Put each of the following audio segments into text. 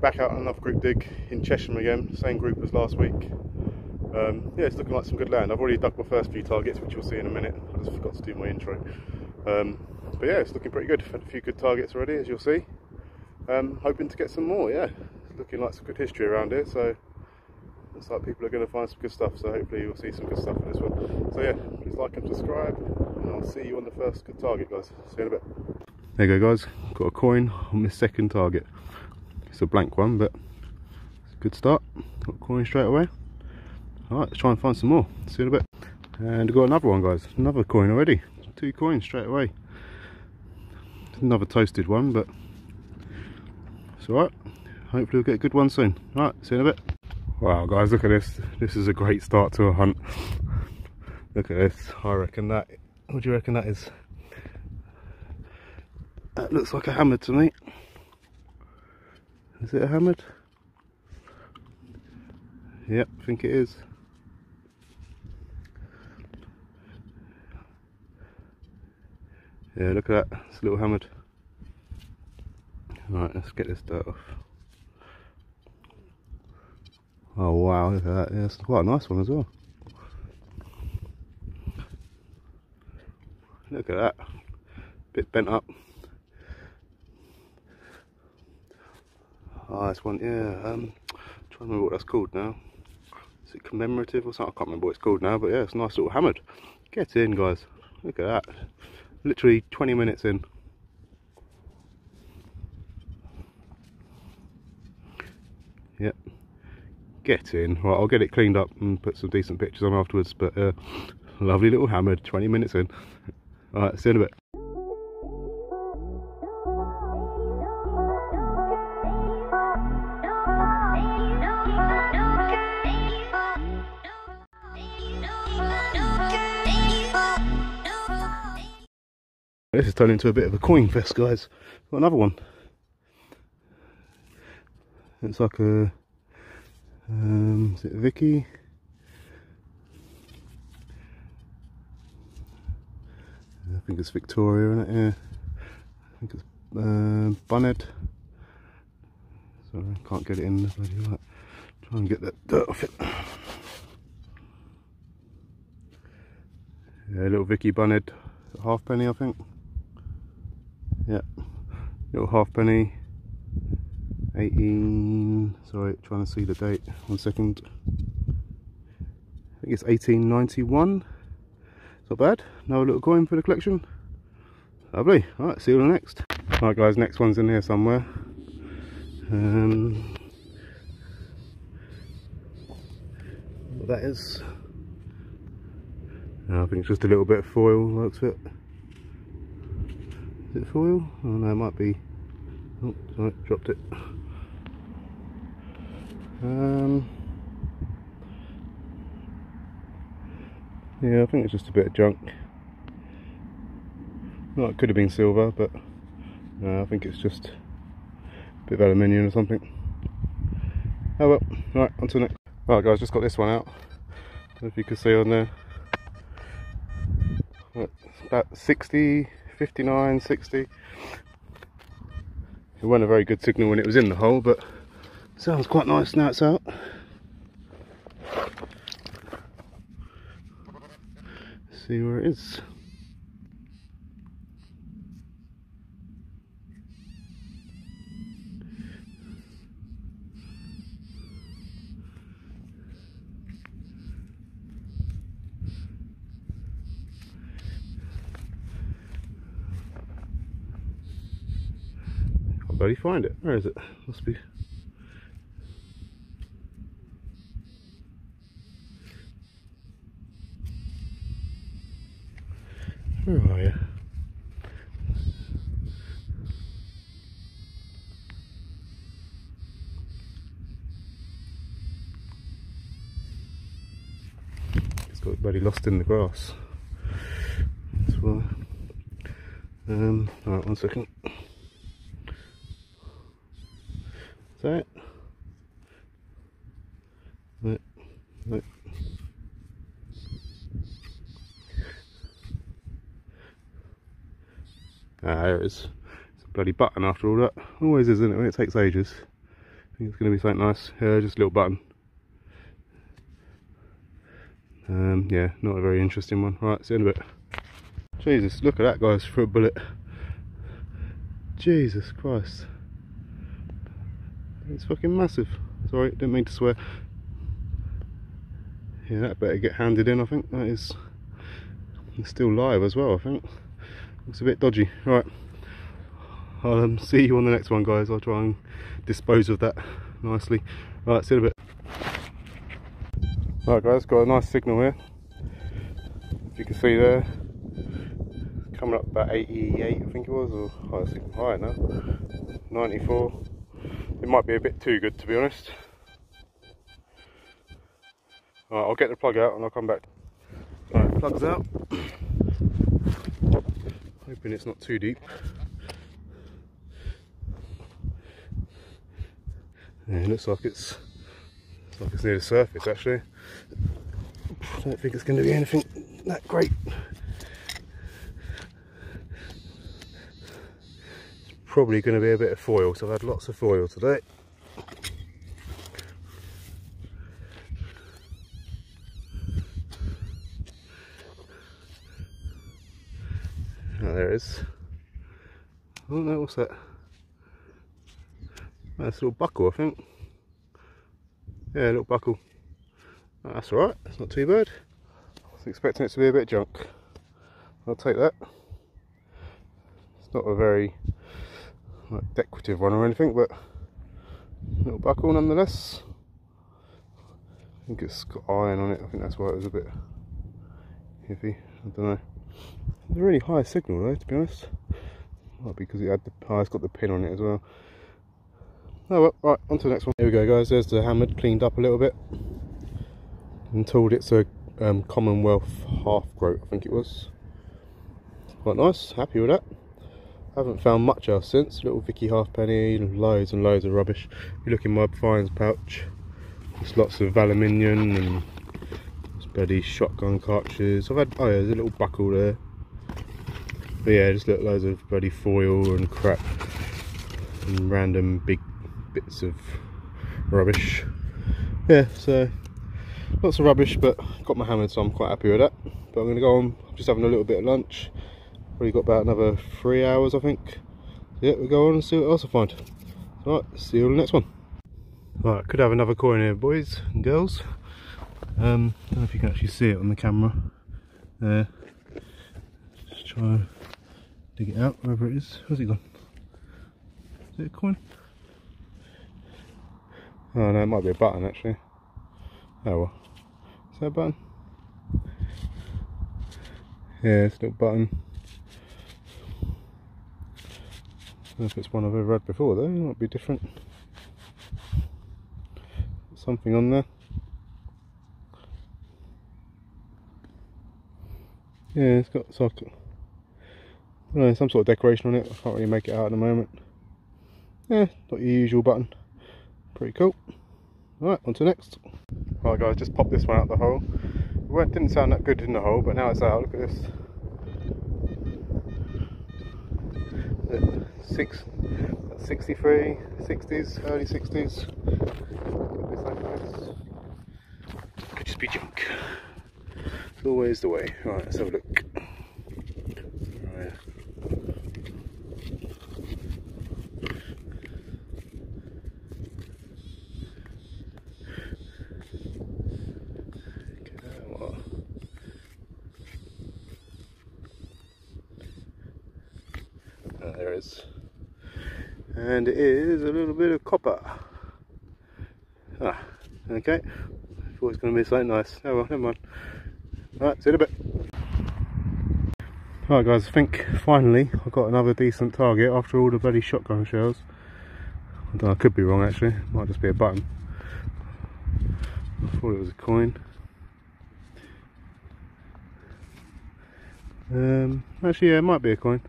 Back out on another group dig in Chesham again, same group as last week. Yeah, it's looking like some good land. I've already dug my first few targets, which you'll see in a minute. I just forgot to do my intro. But yeah, it's looking pretty good. Had a few good targets already, as you'll see. Hoping to get some more, yeah. It's looking like some good history around here, so looks like people are going to find some good stuff, so hopefully you'll see some good stuff in this one. So yeah, please like and subscribe, and I'll see you on the first good target, guys. See you in a bit. There you go, guys. Got a coin on this second target. It's a blank one, but it's a good start. Got a coin straight away. Alright, let's try and find some more. See you in a bit. And we've got another one, guys. Another coin already. Two coins straight away. Another toasted one, but it's alright. Hopefully we'll get a good one soon. Alright, see you in a bit. Wow, guys, look at this. This is a great start to a hunt. Look at this. I reckon that... What do you reckon that is? That looks like a hammer to me. Is it a hammered? Yep, I think it is. Yeah, look at that, it's a little hammered. Alright, let's get this dirt off. Oh wow, look at that, yeah, it's quite a nice one as well. Look at that, a bit bent up. Oh, this one, yeah, I'm trying to remember what that's called now. Is it commemorative or something? I can't remember what it's called now, but yeah, it's a nice little hammered. Get in, guys. Look at that. Literally 20 minutes in. Yep. Get in. Right, I'll get it cleaned up and put some decent pictures on afterwards, but lovely little hammered, 20 minutes in. Alright, see you in a bit. This has turned into a bit of a coin fest, guys. Got another one. It's like a is it Vicky? I think it's Victoria, isn't it? Yeah. I think it's Bunhead. Sorry, can't get it in the bloody light. Try and get that dirt off it. Yeah, little Vicky Bunhead halfpenny, I think. Yep, little halfpenny, 18, sorry, trying to see the date, 1 second, I think it's 1891, it's not bad, another little coin for the collection, lovely. Alright, see you on the next. Alright guys, next one's in here somewhere. What that is, I think it's just a little bit of foil, looks it. Is it foil? Oh no, it might be. Oh, sorry, dropped it. Yeah, I think it's just a bit of junk. Well, it could have been silver, but no, I think it's just a bit of aluminium or something. Oh well, right, on to the next. Right guys, just got this one out. I don't know if you can see on there. It's about 60, 59, 60. It wasn't a very good signal when it was in the hole, but it sounds quite nice now it's out. Let's see where it is. Bloody find it. Where is it? Must be. Where are you? It's got bloody lost in the grass. That's why. Alright, 1 second. Is that it? Right, right. Ah, there it is. It's a bloody button after all that. Always is, isn't it? When it takes ages. I think it's going to be something nice. Yeah, just a little button. Yeah, not a very interesting one. Right, it's the end of it. Jesus, look at that, guys, for a bullet. Jesus Christ. It's fucking massive. Sorry, didn't mean to swear. Yeah, that better get handed in, I think. That is... It's still live as well, I think. Looks a bit dodgy. Right, I'll see you on the next one, guys. I'll try and dispose of that nicely. Right, see you in a bit. Right, guys, got a nice signal here. If you can see there, coming up about 88, I think it was, or higher now. 94. It might be a bit too good, to be honest. Right, I'll get the plug out and I'll come back. Right, plug's out. Hoping it's not too deep. Yeah, it looks like it's near the surface actually. I don't think it's going to be anything that great. It's probably going to be a bit of foil, so I've had lots of foil today. Oh, there it is. Oh no, what's that? That's a little buckle, I think. Yeah, a little buckle. Oh, that's alright, that's not too bad. I was expecting it to be a bit junk. I'll take that. It's not a very decorative one or anything, but a little buckle nonetheless. I think it's got iron on it, I think that's why it was a bit iffy. I don't know. It's a really high signal though, to be honest. Might be because it had the, oh, it's got the pin on it as well. Oh well, right, on to the next one. Here we go, guys, there's the hammered, cleaned up a little bit. And told it's a Commonwealth half groat, I think it was. Quite nice, happy with that. Haven't found much else since. Little Vicky halfpenny, loads and loads of rubbish. If you look in my finds pouch, there's lots of aluminium and bloody shotgun cartridges. I've had, oh yeah, there's a little buckle there. But yeah, just loads of bloody foil and crap and random big bits of rubbish. Yeah, so lots of rubbish, but got my hammered, so I'm quite happy with that. But I'm gonna go on, just having a little bit of lunch. Probably got about another 3 hours, I think. So yeah, we'll go on and see what else I find. Alright, see you on the next one. Alright, could have another coin here, boys and girls. I don't know if you can actually see it on the camera there. Just try and dig it out, wherever it is. Where's it gone? Is it a coin? Oh no, it might be a button actually. Oh well. Is that a button? Yeah, it's a little button. I don't know if it's one I've ever had before though, it might be different. Something on there. Yeah, it's got some sort of decoration on it. I can't really make it out at the moment. Yeah, not your usual button. Pretty cool. Alright, on to next. Right, guys, just pop this one out the hole. It didn't sound that good in the hole, but now it's out. Look at this. 63, 60s, early 60s. Could just be junk. Always the way. Right, let's have a look. Right. Oh, there it is. And it is a little bit of copper. Ah, okay. I thought it was going to be something nice. Oh well, never mind. Right, see you in a bit. Right guys, I think finally I've got another decent target after all the bloody shotgun shells. I could be wrong actually, might just be a button. I thought it was a coin. Actually yeah, it might be a coin.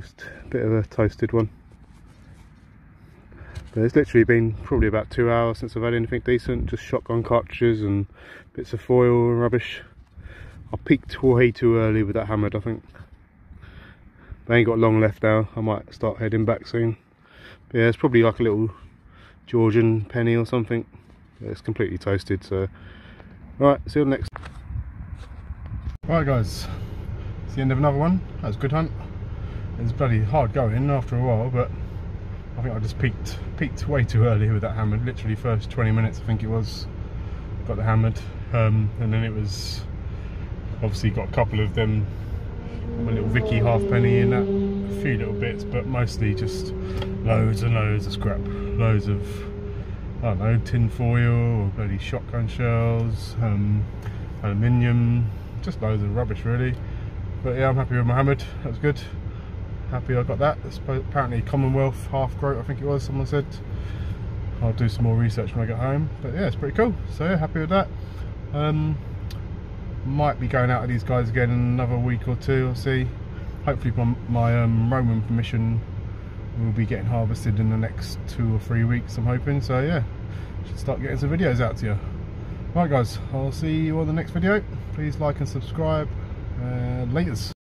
Just a bit of a toasted one. But it's literally been probably about 2 hours since I've had anything decent, just shotgun cartridges and bits of foil and rubbish. I peaked way too early with that hammered, I think. They ain't got long left now, I might start heading back soon. But yeah, it's probably like a little Georgian penny or something. It's completely toasted, so... Right, see you on the next. Right guys, it's the end of another one. That was a good hunt. It's bloody hard going after a while, but I think I just peaked way too early with that hammered. Literally first 20 minutes I think it was, got the hammered, and then it was obviously got a couple of them, a little Vicky halfpenny in that, a few little bits, but mostly just loads and loads of scrap, loads of, I don't know, tin foil or bloody shotgun shells, aluminium, just loads of rubbish really. But yeah, I'm happy with my hammered, that was good. Happy I got that. It's apparently Commonwealth half groat, I think it was, someone said. I'll do some more research when I get home, but yeah, it's pretty cool, so yeah, happy with that. Might be going out with these guys again in another week or two, I'll see. Hopefully my Roman permission will be getting harvested in the next 2 or 3 weeks, I'm hoping, so yeah, should start getting some videos out to you. Right guys, I'll see you on the next video. Please like and subscribe. Laters.